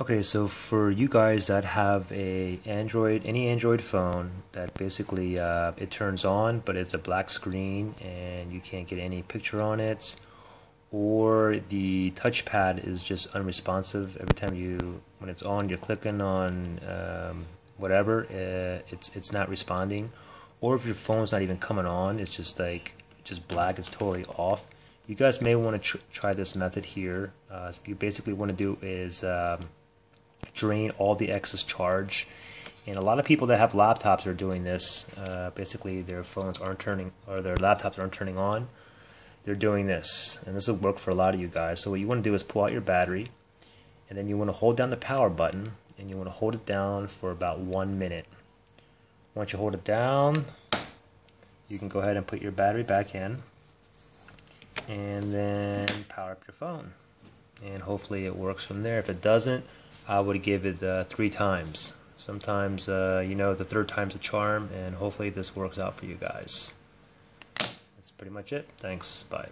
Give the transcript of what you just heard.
Okay, so for you guys that have any Android phone that basically it turns on but it's a black screen and you can't get any picture on it, or the touchpad is just unresponsive every time when it's on you're clicking on whatever, it's not responding, or if your phone's not even coming on, it's just like black, it's totally off. You guys may want to try this method here. So you basically want to do is drain all the excess charge, and a lot of people that have laptops are doing this. Basically, their phones aren't turning, or their laptops aren't turning on. They're doing this, and this will work for a lot of you guys. So what you want to do is pull out your battery, and then you want to hold down the power button, and you want to hold it down for about 1 minute. Once you hold it down, you can go ahead and put your battery back in, and then power up your phone, and hopefully it works from there. If it doesn't, I would give it 3 times. Sometimes you know, the 3rd time's a charm, and hopefully this works out for you guys. That's pretty much it. Thanks. Bye.